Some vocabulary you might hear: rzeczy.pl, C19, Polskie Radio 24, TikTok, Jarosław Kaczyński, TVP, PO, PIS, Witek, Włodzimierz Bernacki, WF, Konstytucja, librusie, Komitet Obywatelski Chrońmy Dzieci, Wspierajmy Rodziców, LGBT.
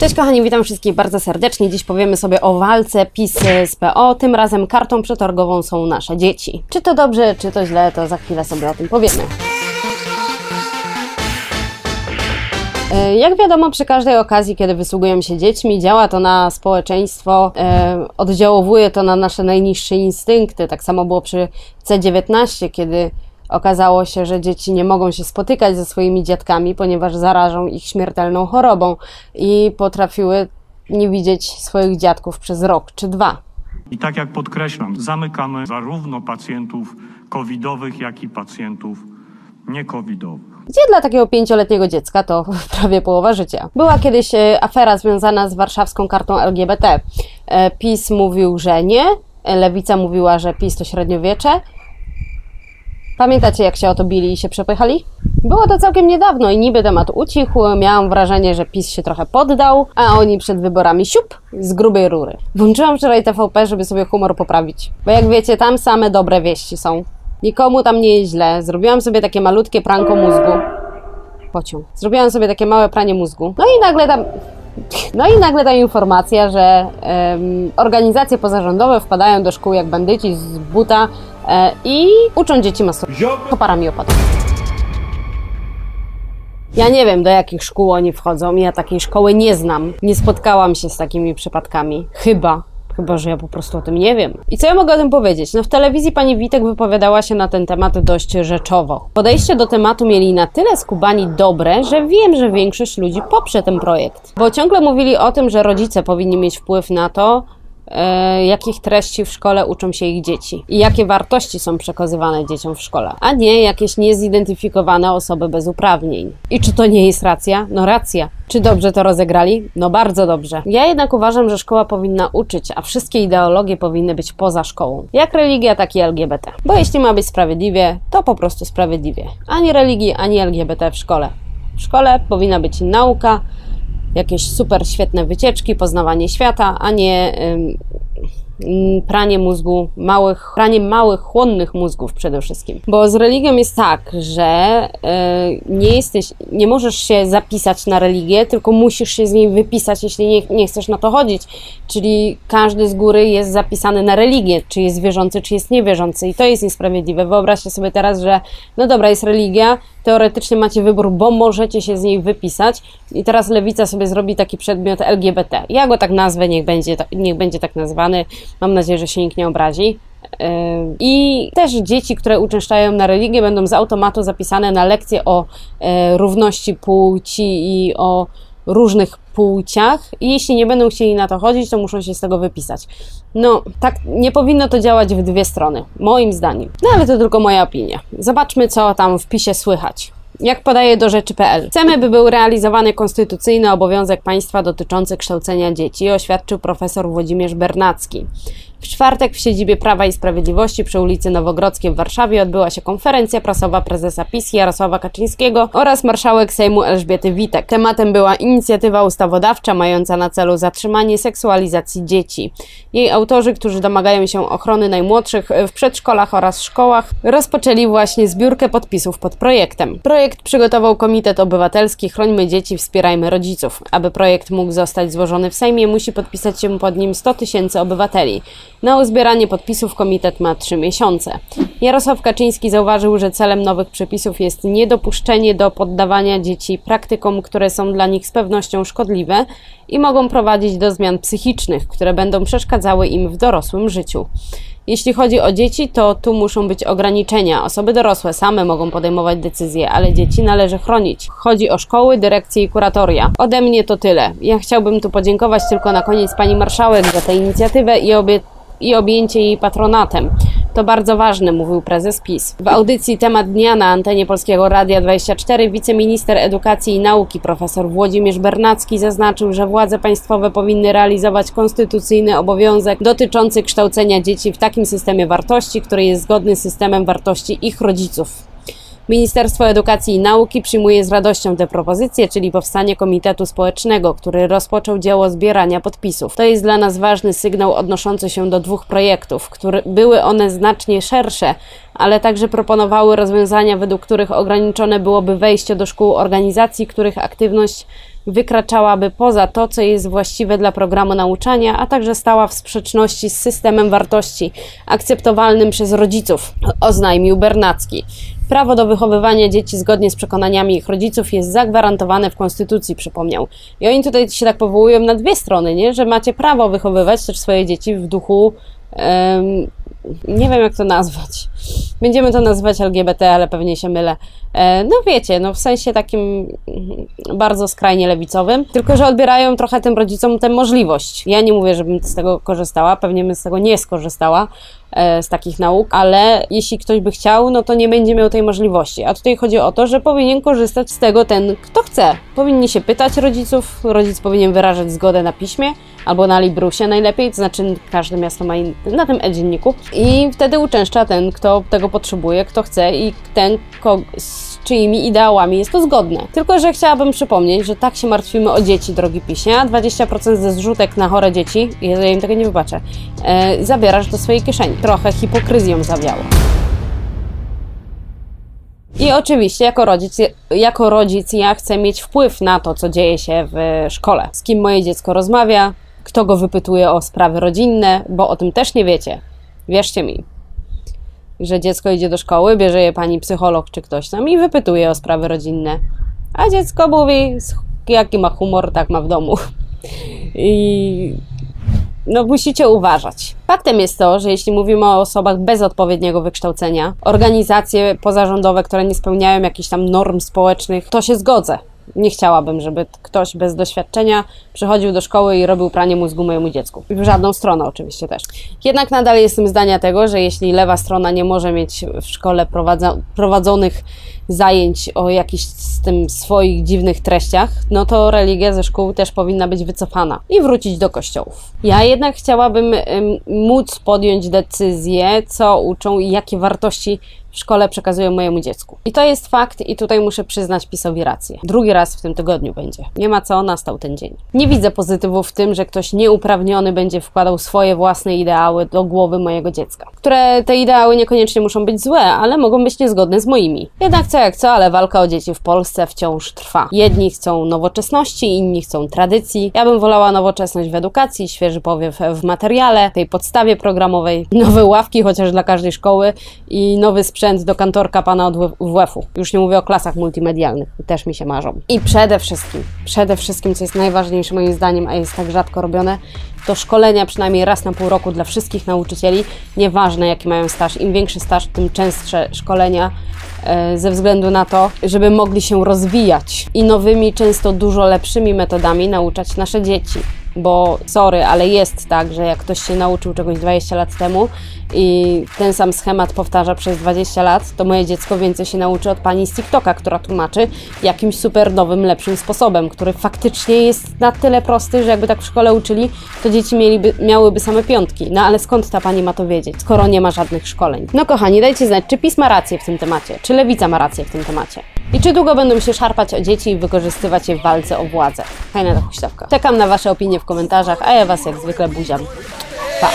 Cześć kochani, witam wszystkich bardzo serdecznie. Dziś powiemy sobie o walce PiS z PO. Tym razem kartą przetargową są nasze dzieci. Czy to dobrze, czy to źle, to za chwilę sobie o tym powiemy. Jak wiadomo, przy każdej okazji, kiedy wysługujemy się dziećmi, działa to na społeczeństwo, oddziałowuje to na nasze najniższe instynkty. Tak samo było przy C19, kiedy okazało się, że dzieci nie mogą się spotykać ze swoimi dziadkami, ponieważ zarażą ich śmiertelną chorobą i potrafiły nie widzieć swoich dziadków przez rok czy dwa. I tak jak podkreślam, zamykamy zarówno pacjentów covidowych, jak i pacjentów nie-covidowych. Gdzie dla takiego 5-letniego dziecka to prawie połowa życia. Była kiedyś afera związana z warszawską kartą LGBT. PiS mówił, że nie, Lewica mówiła, że PiS to średniowiecze. Pamiętacie, jak się o to bili i się przepychali? Było to całkiem niedawno i niby temat ucichł, miałam wrażenie, że PiS się trochę poddał, a oni przed wyborami siup z grubej rury. Włączyłam wczoraj TVP, żeby sobie humor poprawić, bo jak wiecie, tam same dobre wieści są. Nikomu tam nie jest źle, zrobiłam sobie takie malutkie pranko mózgu. Pociąg. Zrobiłam sobie takie małe pranie mózgu. No i nagle ta informacja, że organizacje pozarządowe wpadają do szkół jak bandyci z buta i uczą dzieci masturbacji. Koparami opadł. Ja nie wiem, do jakich szkół oni wchodzą. Ja takiej szkoły nie znam. Nie spotkałam się z takimi przypadkami. Chyba, że ja po prostu o tym nie wiem. I co ja mogę o tym powiedzieć? No w telewizji pani Witek wypowiadała się na ten temat dość rzeczowo. Podejście do tematu mieli na tyle skubani dobre, że wiem, że większość ludzi poprze ten projekt. Bo ciągle mówili o tym, że rodzice powinni mieć wpływ na to, jakich treści w szkole uczą się ich dzieci i jakie wartości są przekazywane dzieciom w szkole, a nie jakieś niezidentyfikowane osoby bez uprawnień. I czy to nie jest racja? No racja. Czy dobrze to rozegrali? No bardzo dobrze. Ja jednak uważam, że szkoła powinna uczyć, a wszystkie ideologie powinny być poza szkołą. Jak religia, tak i LGBT. Bo jeśli ma być sprawiedliwie, to po prostu sprawiedliwie. Ani religii, ani LGBT w szkole. W szkole powinna być nauka, jakieś super świetne wycieczki, poznawanie świata, a nie pranie mózgu małych, chłonnych mózgów przede wszystkim. Bo z religią jest tak, że nie możesz się zapisać na religię, tylko musisz się z niej wypisać, jeśli nie chcesz na to chodzić. Czyli każdy z góry jest zapisany na religię, czy jest wierzący, czy jest niewierzący i to jest niesprawiedliwe. Wyobraźcie sobie teraz, że no dobra, jest religia, teoretycznie macie wybór, bo możecie się z niej wypisać i teraz Lewica sobie zrobi taki przedmiot LGBT. Ja go tak nazwę, niech będzie tak nazwany. Mam nadzieję, że się nikt nie obrazi. I też dzieci, które uczęszczają na religię, będą z automatu zapisane na lekcje o równości płci i o różnych płciach i jeśli nie będą chcieli na to chodzić, to muszą się z tego wypisać. No, tak nie powinno to działać w dwie strony, moim zdaniem. No ale to tylko moja opinia. Zobaczmy, co tam w PiSie słychać. Jak podaje do rzeczy.pl, chcemy, by był realizowany konstytucyjny obowiązek państwa dotyczący kształcenia dzieci, oświadczył profesor Włodzimierz Bernacki. W czwartek w siedzibie Prawa i Sprawiedliwości przy ulicy Nowogrodzkiej w Warszawie odbyła się konferencja prasowa prezesa PiS Jarosława Kaczyńskiego oraz marszałek Sejmu Elżbiety Witek. Tematem była inicjatywa ustawodawcza mająca na celu zatrzymanie seksualizacji dzieci. Jej autorzy, którzy domagają się ochrony najmłodszych w przedszkolach oraz szkołach, rozpoczęli właśnie zbiórkę podpisów pod projektem. Projekt przygotował Komitet Obywatelski Chrońmy Dzieci, Wspierajmy Rodziców. Aby projekt mógł zostać złożony w Sejmie, musi podpisać się pod nim 100 000 obywateli. Na uzbieranie podpisów komitet ma 3 miesiące. Jarosław Kaczyński zauważył, że celem nowych przepisów jest niedopuszczenie do poddawania dzieci praktykom, które są dla nich z pewnością szkodliwe i mogą prowadzić do zmian psychicznych, które będą przeszkadzały im w dorosłym życiu. Jeśli chodzi o dzieci, to tu muszą być ograniczenia. Osoby dorosłe same mogą podejmować decyzje, ale dzieci należy chronić. Chodzi o szkoły, dyrekcje i kuratoria. Ode mnie to tyle. Ja chciałbym tu podziękować tylko na koniec pani marszałek za tę inicjatywę i objęcie jej patronatem. To bardzo ważne, mówił prezes PiS. W audycji Temat Dnia na antenie Polskiego Radia 24 wiceminister edukacji i nauki profesor Włodzimierz Bernacki zaznaczył, że władze państwowe powinny realizować konstytucyjny obowiązek dotyczący kształcenia dzieci w takim systemie wartości, który jest zgodny z systemem wartości ich rodziców. Ministerstwo Edukacji i Nauki przyjmuje z radością tę propozycję, czyli powstanie Komitetu Społecznego, który rozpoczął dzieło zbierania podpisów. To jest dla nas ważny sygnał odnoszący się do dwóch projektów, które były one znacznie szersze, ale także proponowały rozwiązania, według których ograniczone byłoby wejście do szkół organizacji, których aktywność wykraczałaby poza to, co jest właściwe dla programu nauczania, a także stała w sprzeczności z systemem wartości akceptowalnym przez rodziców, oznajmił Bernacki. Prawo do wychowywania dzieci zgodnie z przekonaniami ich rodziców jest zagwarantowane w Konstytucji, przypomniał. I oni tutaj się tak powołują na dwie strony, nie? Że macie prawo wychowywać też swoje dzieci w duchu, nie wiem jak to nazwać, będziemy to nazywać LGBT, ale pewnie się mylę. No wiecie, no w sensie takim bardzo skrajnie lewicowym, tylko że odbierają trochę tym rodzicom tę możliwość. Ja nie mówię, żebym z tego korzystała, pewnie bym z tego nie skorzystała, z takich nauk, ale jeśli ktoś by chciał, no to nie będzie miał tej możliwości. A tutaj chodzi o to, że powinien korzystać z tego ten, kto chce. Powinni się pytać rodziców, rodzic powinien wyrażać zgodę na piśmie albo na librusie najlepiej, to znaczy każde miasto ma na tym e-dzienniku i wtedy uczęszcza ten, kto tego potrzebuje, kto chce i ten, z czyimi ideałami jest to zgodne. Tylko że chciałabym przypomnieć, że tak się martwimy o dzieci, drogi PiSie, 20% ze zrzutek na chore dzieci, ja im tego nie wybaczę, zabierasz do swojej kieszeni. Trochę hipokryzją zawiało. I oczywiście jako rodzic ja chcę mieć wpływ na to, co dzieje się w szkole. Z kim moje dziecko rozmawia, kto go wypytuje o sprawy rodzinne, bo o tym też nie wiecie. Wierzcie mi, że dziecko idzie do szkoły, bierze je pani psycholog czy ktoś tam i wypytuje o sprawy rodzinne. A dziecko mówi, jaki ma humor, tak ma w domu. I no musicie uważać. Faktem jest to, że jeśli mówimy o osobach bez odpowiedniego wykształcenia, organizacje pozarządowe, które nie spełniają jakichś tam norm społecznych, to się zgodzę. Nie chciałabym, żeby ktoś bez doświadczenia przychodził do szkoły i robił pranie mózgu mojemu dziecku. W żadną stronę oczywiście też. Jednak nadal jestem zdania tego, że jeśli lewa strona nie może mieć w szkole prowadzonych zajęć o jakichś z tym swoich dziwnych treściach, no to religia ze szkół też powinna być wycofana i wrócić do kościołów. Ja jednak chciałabym móc podjąć decyzję, co uczą i jakie wartości w szkole przekazują mojemu dziecku. I to jest fakt i tutaj muszę przyznać PiS-owi rację. Drugi raz w tym tygodniu będzie. Nie ma co, nastał ten dzień. Nie widzę pozytywu w tym, że ktoś nieuprawniony będzie wkładał swoje własne ideały do głowy mojego dziecka. Które te ideały niekoniecznie muszą być złe, ale mogą być niezgodne z moimi. Jednak co jak co, ale walka o dzieci w Polsce wciąż trwa. Jedni chcą nowoczesności, inni chcą tradycji. Ja bym wolała nowoczesność w edukacji, świeży powiew w materiale, tej podstawie programowej, nowe ławki chociaż dla każdej szkoły i nowy sprzęt do kantorka pana od WF-u. Już nie mówię o klasach multimedialnych, też mi się marzą. I przede wszystkim, co jest najważniejsze moim zdaniem, a jest tak rzadko robione, to szkolenia przynajmniej raz na pół roku dla wszystkich nauczycieli, nieważne jaki mają staż. Im większy staż, tym częstsze szkolenia, ze względu na to, żeby mogli się rozwijać i nowymi, często dużo lepszymi metodami nauczać nasze dzieci. Bo sorry, ale jest tak, że jak ktoś się nauczył czegoś 20 lat temu i ten sam schemat powtarza przez 20 lat, to moje dziecko więcej się nauczy od pani z TikToka, która tłumaczy jakimś super nowym, lepszym sposobem, który faktycznie jest na tyle prosty, że jakby tak w szkole uczyli, to dzieci miałyby same piątki. No ale skąd ta pani ma to wiedzieć, skoro nie ma żadnych szkoleń? No kochani, dajcie znać, czy PiS ma rację w tym temacie, czy Lewica ma rację w tym temacie. I czy długo będą się szarpać o dzieci i wykorzystywać je w walce o władzę? Fajna ta huśtawka. Czekam na Wasze opinie w komentarzach, a ja Was jak zwykle buziam. Pa!